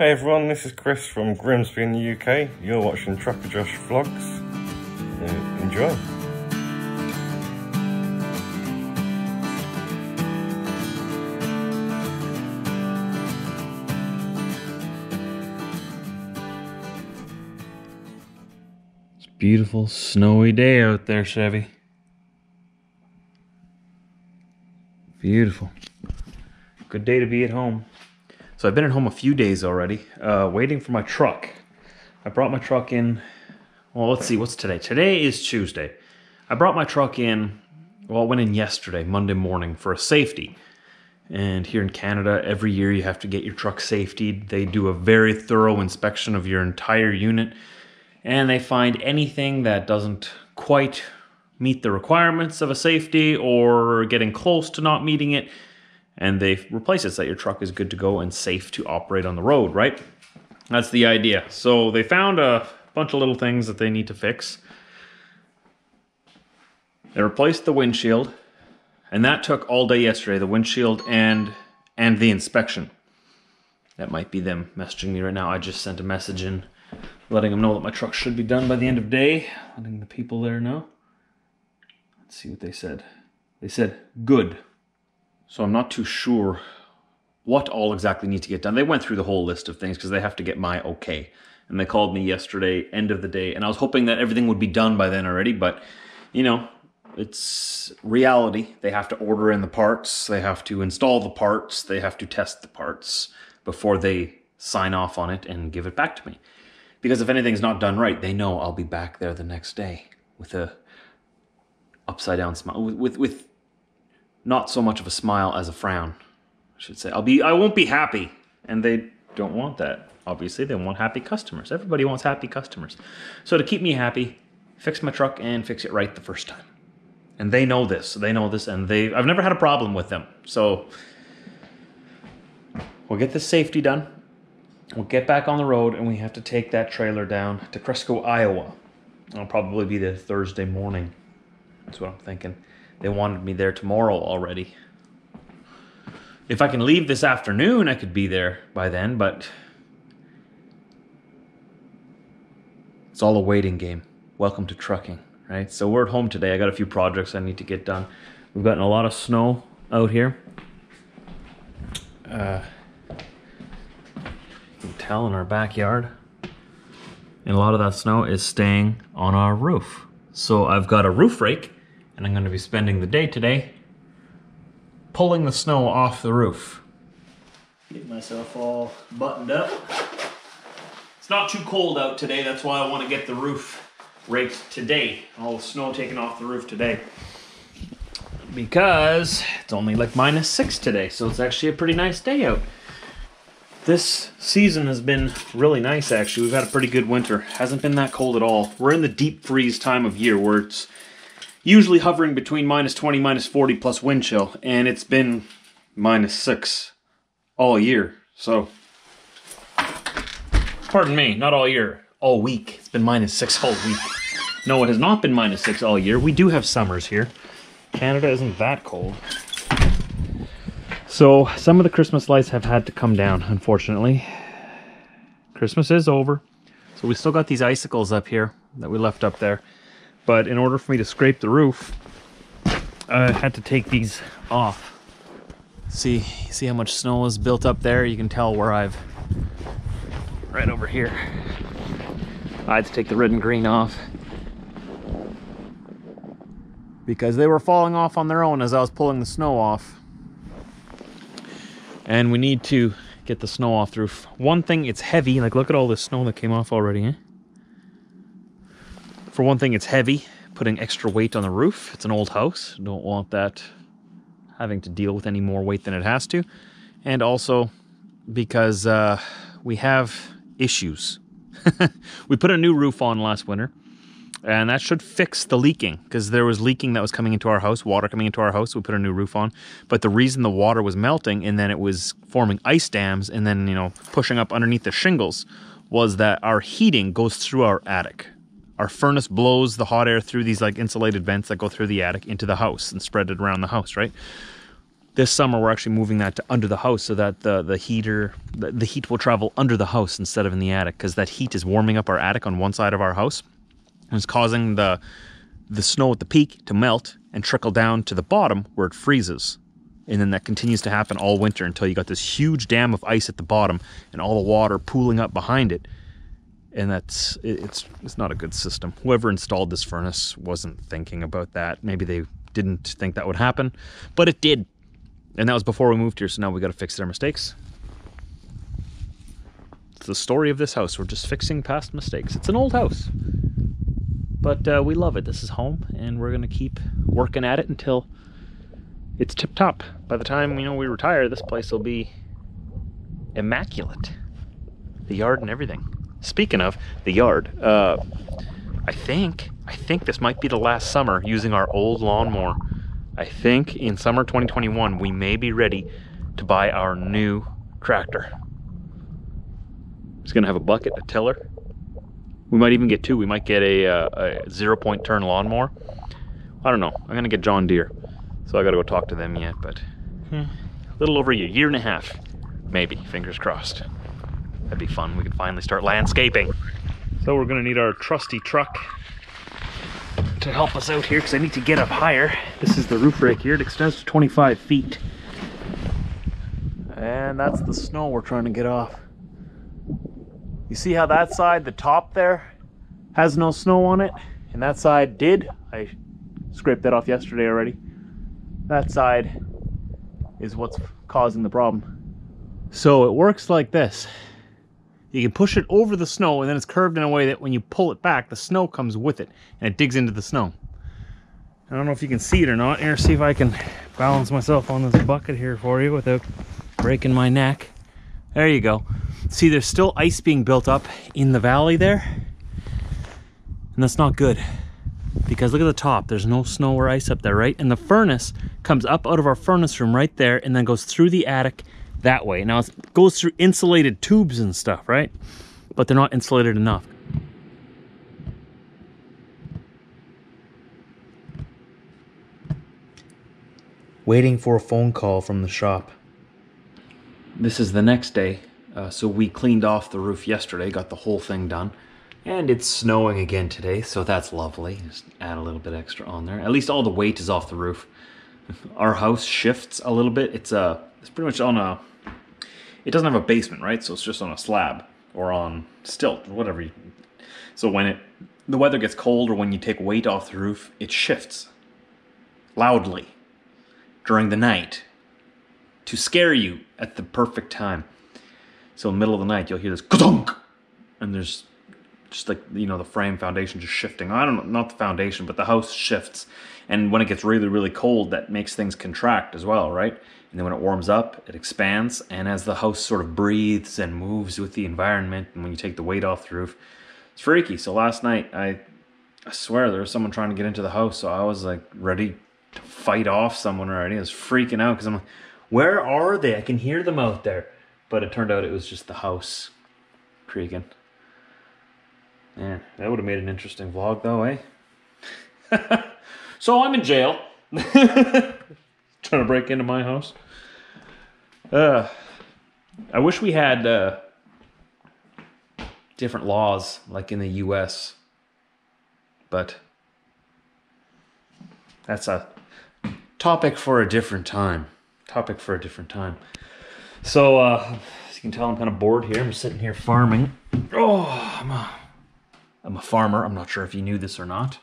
Hey everyone, this is Chris from Grimsby in the UK. You're watching Trucker Josh Vlogs. Enjoy. It's a beautiful snowy day out there, Chevy. Beautiful. Good day to be at home. So I've been at home a few days already, waiting for my truck. I brought my truck in, well, let's see, what's today? Today is Tuesday. I brought my truck in, well, it went in yesterday, Monday morning, for a safety. And here in Canada, every year you have to get your truck safetied. They do a very thorough inspection of your entire unit, and they find anything that doesn't quite meet the requirements of a safety or getting close to not meeting it. And they replace it so that your truck is good to go and safe to operate on the road, right? That's the idea. So they found a bunch of little things that they need to fix. They replaced the windshield, and that took all day yesterday, the windshield and the inspection. That might be them messaging me right now. I just sent a message in letting them know that my truck should be done by the end of day, letting the people there know. Let's see what they said. They said, good. So I'm not too sure what all exactly needs to get done. They went through the whole list of things because they have to get my okay. And they called me yesterday, end of the day, and I was hoping that everything would be done by then already, but, you know, it's reality. They have to order in the parts, they have to install the parts, they have to test the parts before they sign off on it and give it back to me. Because if anything's not done right, they know I'll be back there the next day with a upside down smile, with not so much of a smile as a frown, I should say. I won't be happy. And they don't want that. Obviously, they want happy customers. Everybody wants happy customers. So to keep me happy, fix my truck and fix it right the first time. And they know this. They know this, and I've never had a problem with them. So we'll get this safety done. We'll get back on the road, and we have to take that trailer down to Cresco, Iowa. It'll probably be the Thursday morning. That's what I'm thinking. They wanted me there tomorrow already. If I can leave this afternoon, I could be there by then, but it's all a waiting game. Welcome to trucking, right? So we're at home today. I got a few projects I need to get done. We've gotten a lot of snow out here. You can tell in our backyard. And a lot of that snow is staying on our roof. So I've got a roof rake, and I'm going to be spending the day today pulling the snow off the roof. Get myself all buttoned up. It's not too cold out today. That's why I want to get the roof raked today. All the snow taken off the roof today. Because it's only like -6 today. So it's actually a pretty nice day out. This season has been really nice, actually. We've had a pretty good winter. Hasn't been that cold at all. We're in the deep freeze time of year where it's usually hovering between -20, -40 plus wind chill, and it's been -6 all year. So, pardon me, not all year, all week. It's been -6 all week. No, it has not been -6 all year. We do have summers here. Canada isn't that cold. So, some of the Christmas lights have had to come down, unfortunately. Christmas is over. So we still got these icicles up here that we left up there. But in order for me to scrape the roof, I had to take these off. See how much snow is built up there? You can tell where I've, right over here. I had to take the red and green off because they were falling off on their own as I was pulling the snow off. And we need to get the snow off the roof. One thing, it's heavy. Like, look at all this snow that came off already, eh? For one thing, it's heavy, putting extra weight on the roof. It's an old house. Don't want that having to deal with any more weight than it has to. And also because we have issues. We put a new roof on last winter, and that should fix the leaking because there was leaking that was coming into our house, water coming into our house. We put a new roof on. But the reason the water was melting and then it was forming ice dams and then, you know, pushing up underneath the shingles was that our heating goes through our attic. Our furnace blows the hot air through these like insulated vents that go through the attic into the house and spread it around the house, right? This summer, we're actually moving that to under the house so that the heat will travel under the house instead of in the attic, because that heat is warming up our attic on one side of our house, and it's causing the snow at the peak to melt and trickle down to the bottom where it freezes. And then that continues to happen all winter until you got this huge dam of ice at the bottom and all the water pooling up behind it. And it's not a good system. Whoever installed this furnace wasn't thinking about that. Maybe they didn't think that would happen, but it did. And that was before we moved here, so now we gotta fix their mistakes. It's the story of this house. We're just fixing past mistakes. It's an old house, but we love it. This is home, and we're gonna keep working at it until it's tip-top. By the time, you know, we retire, this place will be immaculate. The yard and everything. Speaking of the yard, I think this might be the last summer using our old lawnmower. I think in summer 2021, we may be ready to buy our new tractor. It's gonna have a bucket, a tiller. We might even get two. We might get a 0-point turn lawnmower. I don't know. I'm gonna get John Deere. So I gotta go talk to them yet, but a little over a year, 1.5 years, maybe, fingers crossed. That'd be fun. We can finally start landscaping. So we're gonna need our trusty truck to help us out here, because I need to get up higher. This is the roof rake here. It extends to 25 feet. And that's the snow we're trying to get off. You see how that side, the top there, has no snow on it? And that side did. I scraped that off yesterday already. That side is what's causing the problem. So it works like this. You can push it over the snow, and then it's curved in a way that when you pull it back, the snow comes with it, and it digs into the snow. I don't know if you can see it or not. Here, see if I can balance myself on this bucket here for you without breaking my neck. There you go. See, there's still ice being built up in the valley there, and that's not good, because look at the top. There's no snow or ice up there, right? And the furnace comes up out of our furnace room right there and then goes through the attic that way. Now it goes through insulated tubes and stuff, right? But they're not insulated enough. Waiting for a phone call from the shop. This is the next day. So we cleaned off the roof yesterday, got the whole thing done. And it's snowing again today, so that's lovely. Just add a little bit extra on there. At least all the weight is off the roof. Our house shifts a little bit. It's pretty much on a... It doesn't have a basement, right? So it's just on a slab or on stilt or whatever. So when the weather gets cold or when you take weight off the roof, it shifts loudly during the night to scare you at the perfect time. So in the middle of the night, you'll hear this ka-donk, and there's just like, you know, the frame foundation just shifting. I don't know, not the foundation, but the house shifts. And when it gets really, really cold, that makes things contract as well, right? And then when it warms up, it expands. And as the house sort of breathes and moves with the environment, and when you take the weight off the roof, it's freaky. So last night, I swear there was someone trying to get into the house. So I was like ready to fight off someone already. I was freaking out because I'm like, where are they? I can hear them out there. But it turned out it was just the house creaking. Man, that would have made an interesting vlog though, eh? So I'm in jail. Trying to break into my house. I wish we had different laws like in the US. But that's a topic for a different time. Topic for a different time. So as you can tell, I'm kind of bored here. I'm sitting here farming. Oh, I'm a farmer. I'm not sure if you knew this or not.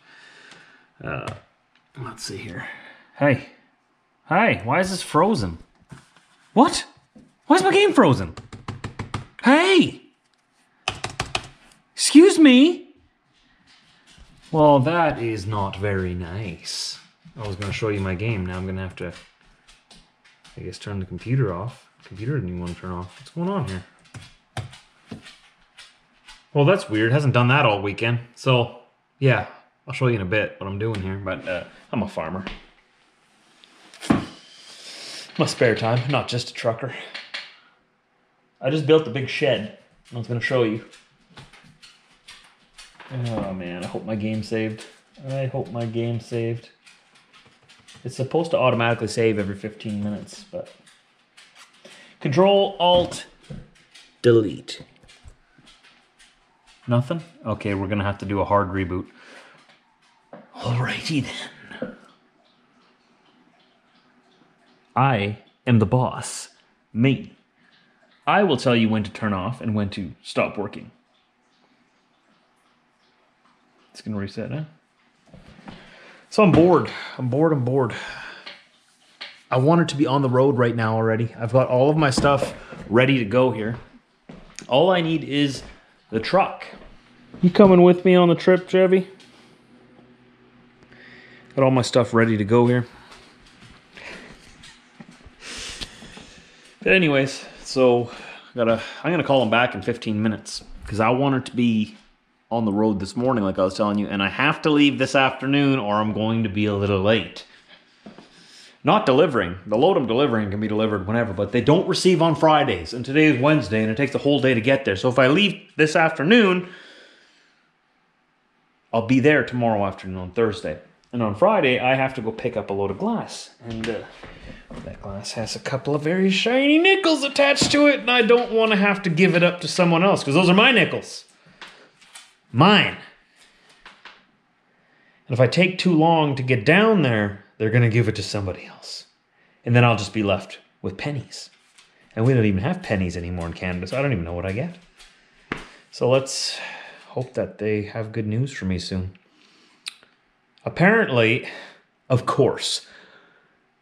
Let's see here. Hey. Hi. Why is this frozen? What? Why is my game frozen? Hey! Excuse me? Well, that is not very nice. I was going to show you my game. Now I'm going to have to, I guess, turn the computer off. The computer didn't even want to turn off. What's going on here? Well, that's weird. Hasn't done that all weekend. So, yeah, I'll show you in a bit what I'm doing here. But I'm a farmer. My spare time, not just a trucker. I just built a big shed. I was going to show you. Oh, man, I hope my game saved. I hope my game saved. It's supposed to automatically save every 15 minutes, but Control Alt Delete. Nothing? Okay, we're gonna have to do a hard reboot. Alrighty then. I am the boss. Me. I will tell you when to turn off and when to stop working. It's gonna reset, huh? So I'm bored. I'm bored. I wanted to be on the road right now already. I've got all of my stuff ready to go here. All I need is the truck. You coming with me on the trip, Chevy? Got all my stuff ready to go here. But anyways, so I'm gonna call him back in 15 minutes because I want it to be on the road this morning, like I was telling you, and I have to leave this afternoon or I'm going to be a little late. Not delivering. The load I'm delivering can be delivered whenever, but they don't receive on Fridays, and today is Wednesday, and it takes the whole day to get there. So if I leave this afternoon, I'll be there tomorrow afternoon on Thursday. And on Friday, I have to go pick up a load of glass, and that glass has a couple of very shiny nickels attached to it, and I don't want to have to give it up to someone else, because those are my nickels. Mine. And if I take too long to get down there, they're going to give it to somebody else. And then I'll just be left with pennies. And we don't even have pennies anymore in Canada, so I don't even know what I get. So let's hope that they have good news for me soon. Apparently, of course,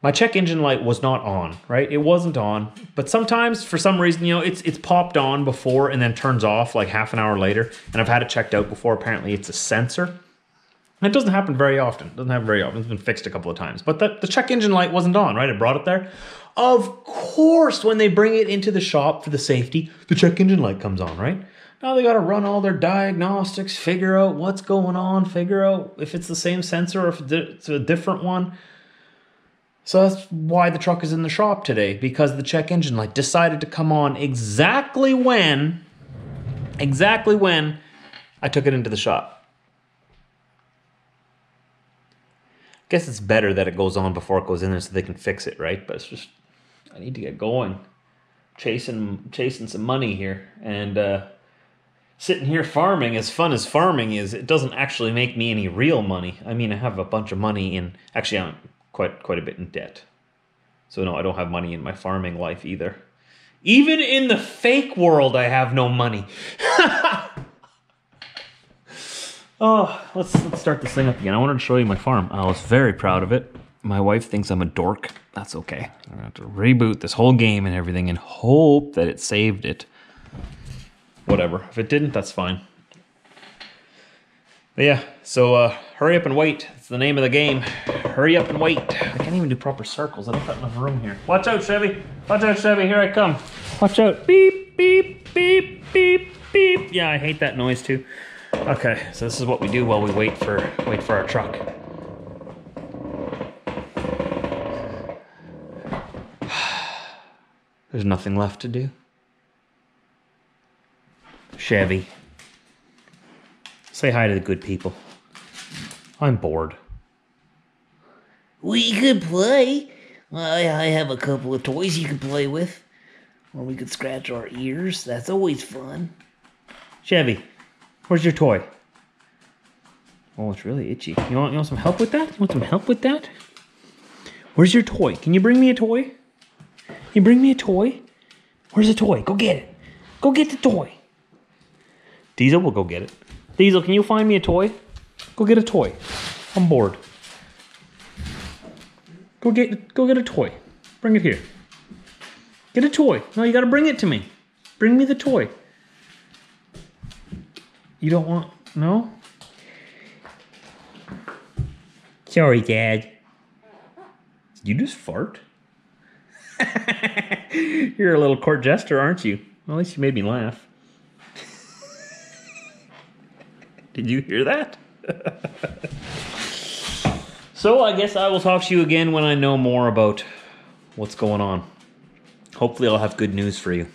my check engine light was not on, right? It wasn't on. But sometimes, for some reason, you know, it's popped on before and then turns off like half an hour later. And I've had it checked out before. Apparently, it's a sensor. And it doesn't happen very often. It doesn't happen very often. It's been fixed a couple of times. But the check engine light wasn't on, right? It brought it there. Of course, when they bring it into the shop for the safety, the check engine light comes on, right? Now they got to run all their diagnostics, figure out what's going on, figure out if it's the same sensor or if it's a different one. So that's why the truck is in the shop today, because the check engine light decided to come on exactly when I took it into the shop. I guess it's better that it goes on before it goes in there so they can fix it, right? But it's just, I need to get going. Chasing some money here. And sitting here farming, as fun as farming is, it doesn't actually make me any real money. I mean, I have a bunch of money in, actually I'm quite a bit in debt. So no, I don't have money in my farming life either. Even in the fake world, I have no money. Oh, let's start this thing up again. I wanted to show you my farm. I was very proud of it. My wife thinks I'm a dork. That's okay. I'm gonna have to reboot this whole game and everything and hope that it saved it. Whatever. If it didn't, that's fine. But yeah, so hurry up and wait. It's the name of the game. Hurry up and wait. I can't even do proper circles. I don't have enough room here. Watch out, Chevy. Watch out, Chevy. Here I come. Watch out. Beep, beep, beep, beep, beep. Yeah, I hate that noise too. Okay, so this is what we do while we wait for our truck. There's nothing left to do. Chevy. Say hi to the good people. I'm bored. We could play. I have a couple of toys you could play with. Or we could scratch our ears. That's always fun. Chevy, where's your toy? Oh, it's really itchy. You want some help with that? You want some help with that? Where's your toy? Can you bring me a toy? Can you bring me a toy? Where's the toy? Go get it. Go get the toy. Diesel will go get it. Diesel, can you find me a toy? Go get a toy. I'm bored. Go get a toy. Bring it here. Get a toy. No, you gotta bring it to me. Bring me the toy. You don't want, no? Sorry, Dad. Did you just fart? You're a little court jester, aren't you? Well, at least you made me laugh. Did you hear that? So I guess I will talk to you again when I know more about what's going on. Hopefully I'll have good news for you.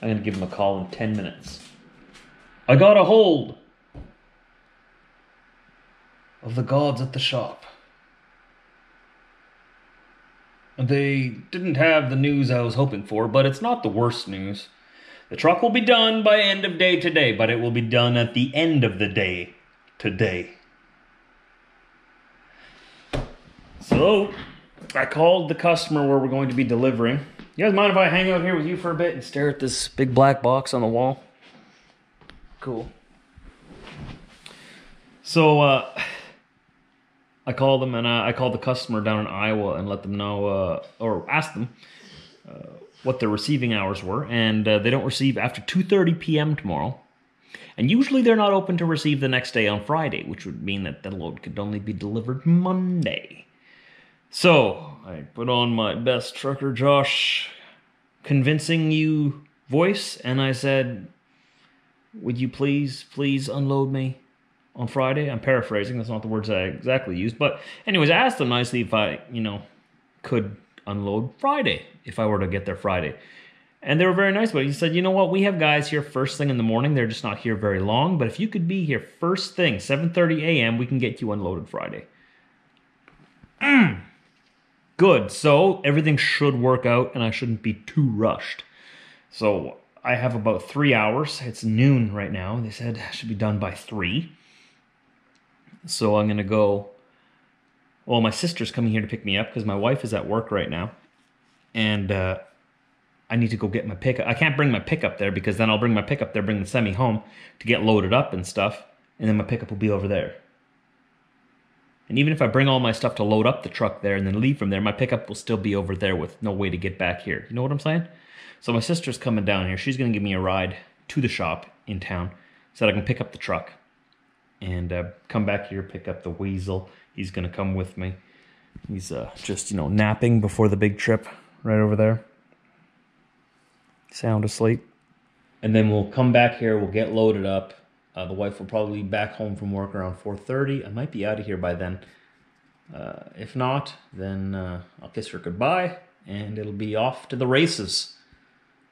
I'm going to give him a call in 10 minutes. I got a hold of the gods at the shop. They didn't have the news I was hoping for, but it's not the worst news. The truck will be done by end of day today, but it will be done at the end of the day today. So, I called the customer where we're going to be delivering. You guys mind if I hang out here with you for a bit and stare at this big black box on the wall? Cool. So, I called them, and I called the customer down in Iowa and let them know, or asked them what their receiving hours were, and they don't receive after 2:30 p.m. tomorrow. And usually they're not open to receive the next day on Friday, which would mean that the load could only be delivered Monday. So I put on my best Trucker Josh convincing you voice, and I said, would you please unload me on Friday? I'm paraphrasing, that's not the words I exactly used, but anyways, I asked them nicely if I, could unload Friday, if I were to get there Friday. And they were very nice about it. He said, you know what, we have guys here first thing in the morning, they're just not here very long, but if you could be here first thing, 7:30 a.m., we can get you unloaded Friday. Good, so everything should work out and I shouldn't be too rushed. So I have about 3 hours, it's noon right now, they said I should be done by 3. So I'm going to go, well, my sister's coming here to pick me up because my wife is at work right now. And I need to go get my pickup. I can't bring my pickup there because then I'll bring my pickup there, bring the semi home to get loaded up and stuff. And then my pickup will be over there. And even if I bring all my stuff to load up the truck there and then leave from there, my pickup will still be over there with no way to get back here. You know what I'm saying? So my sister's coming down here. She's going to give me a ride to the shop in town so that I can pick up the truck. And come back here, pick up the weasel. He's going to come with me. He's just, napping before the big trip right over there. Sound asleep. And then we'll come back here. We'll get loaded up. The wife will probably be back home from work around 4:30. I might be out of here by then. If not, then I'll kiss her goodbye. And it'll be off to the races.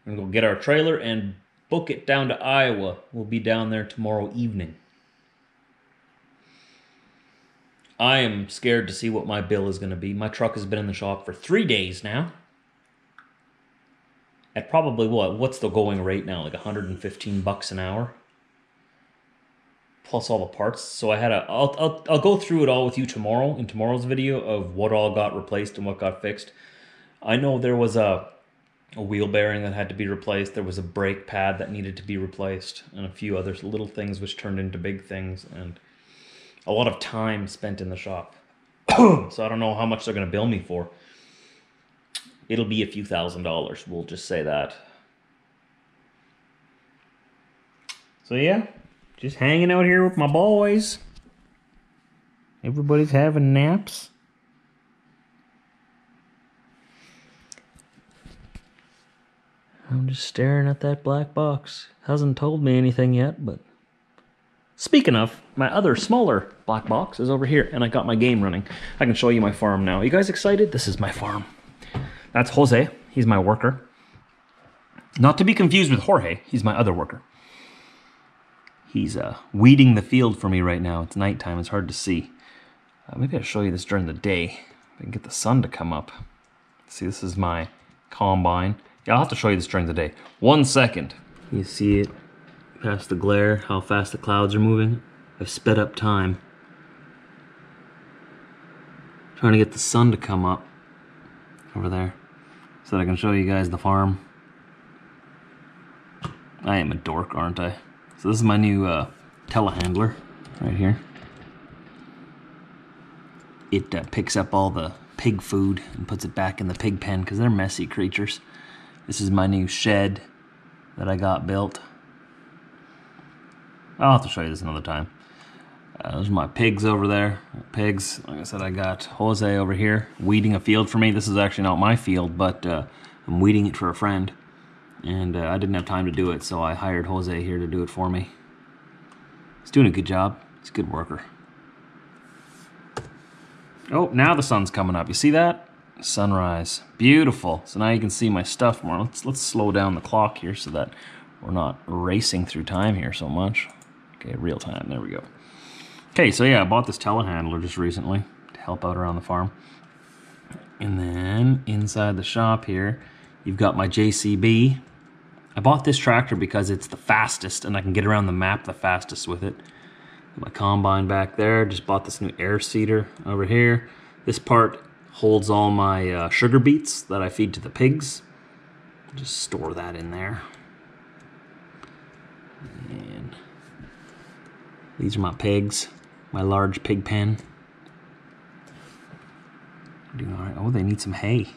And we'll get our trailer and book it down to Iowa. We'll be down there tomorrow evening. I am scared to see what my bill is going to be. My truck has been in the shop for 3 days now. At probably what's the going rate now? Like 115 bucks an hour? Plus all the parts. So I had a... I'll go through it all with you tomorrow, in tomorrow's video, of what all got replaced and what got fixed. I know there was a wheel bearing that had to be replaced. There was a brake pad that needed to be replaced. And a few other little things which turned into big things. And a lot of time spent in the shop. So I don't know how much they're going to bill me for. It'll be a few $1000s. We'll just say that. So yeah, just hanging out here with my boys. Everybody's having naps. I'm just staring at that black box. Hasn't told me anything yet, but... Speaking of, my other smaller black box is over here, and I got my game running. I can show you my farm now. Are you guys excited? This is my farm. That's Jose. He's my worker. Not to be confused with Jorge. He's my other worker. He's weeding the field for me right now. It's nighttime. It's hard to see. Maybe I'll show you this during the day. I can get the sun to come up. See, this is my combine. Yeah, I'll have to show you this during the day. 1 second. You see it? Past the glare, how fast the clouds are moving. I've sped up time. Trying to get the sun to come up over there so that I can show you guys the farm. I am a dork, aren't I? So this is my new telehandler right here. It picks up all the pig food and puts it back in the pig pen because they're messy creatures. This is my new shed that I got built. I'll have to show you this another time. There's my pigs over there. Pigs, like I said, I got Jose over here weeding a field for me. This is actually not my field, but I'm weeding it for a friend. And I didn't have time to do it, so I hired Jose here to do it for me. He's doing a good job. He's a good worker. Oh, now the sun's coming up. You see that? Sunrise. Beautiful. So now you can see my stuff more. Let's slow down the clock here so that we're not racing through time here so much. Okay, real time, there we go. Okay, so yeah, I bought this telehandler just recently to help out around the farm. And then inside the shop here, you've got my JCB. I bought this tractor because it's the fastest and I can get around the map the fastest with it. Got my combine back there. Just bought this new air seeder over here. This part holds all my sugar beets that I feed to the pigs. Just store that in there. And these are my pigs, my large pig pen. Doing all right. Oh, they need some hay.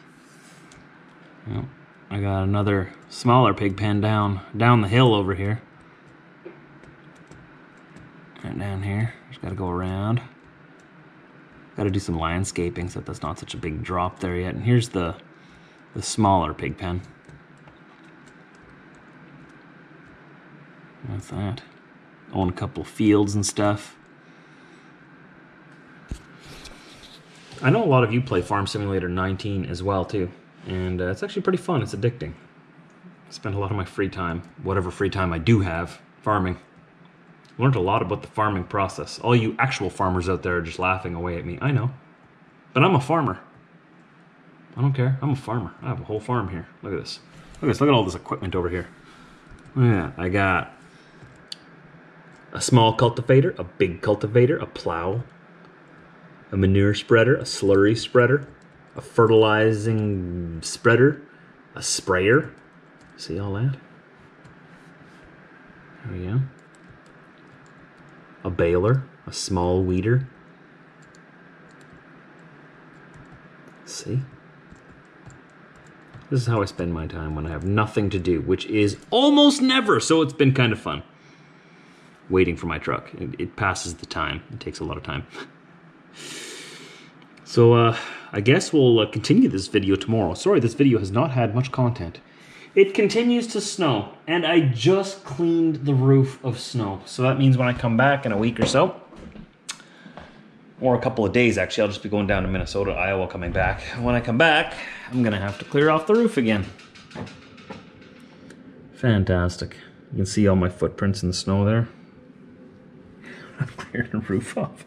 Well, I got another smaller pig pen down the hill over here. Right down here, just gotta go around. Gotta do some landscaping so that that's not such a big drop there yet. And here's the smaller pig pen. That's that. Own a couple fields and stuff. I know a lot of you play Farm Simulator 19 as well too, and it's actually pretty fun. It's addicting. I spend a lot of my free time, whatever free time I do have, farming. Learned a lot about the farming process. All you actual farmers out there are just laughing away at me. I know, but I'm a farmer. I don't care. I'm a farmer. I have a whole farm here. Look at this. Look at this. Look at all this equipment over here. Yeah, I got a small cultivator, a big cultivator, a plow, a manure spreader, a slurry spreader, a fertilizing spreader, a sprayer. See all that? There we go. A baler, a small weeder. See? This is how I spend my time when I have nothing to do, which is almost never, so it's been kind of fun. Waiting for my truck. It passes the time. It takes a lot of time. So I guess we'll continue this video tomorrow. Sorry, this video has not had much content. It continues to snow, and I just cleaned the roof of snow. So that means when I come back in a week or so, or a couple of days actually, I'll just be going down to Minnesota, Iowa, coming back. When I come back, I'm gonna have to clear off the roof again. Fantastic. You can see all my footprints in the snow there. I've cleared the roof off.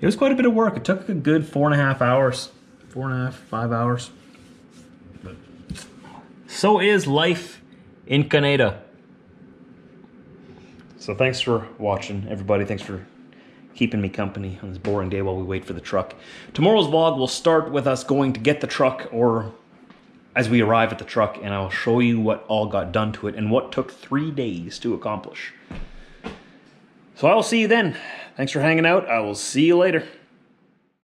It was quite a bit of work. It took a good 4.5 hours. 4.5, 5 hours. But so is life in Canada. So thanks for watching, everybody. Thanks for keeping me company on this boring day while we wait for the truck. Tomorrow's vlog will start with us going to get the truck, or as we arrive at the truck, and I'll show you what all got done to it and what took 3 days to accomplish. So I will see you then. Thanks for hanging out. I will see you later.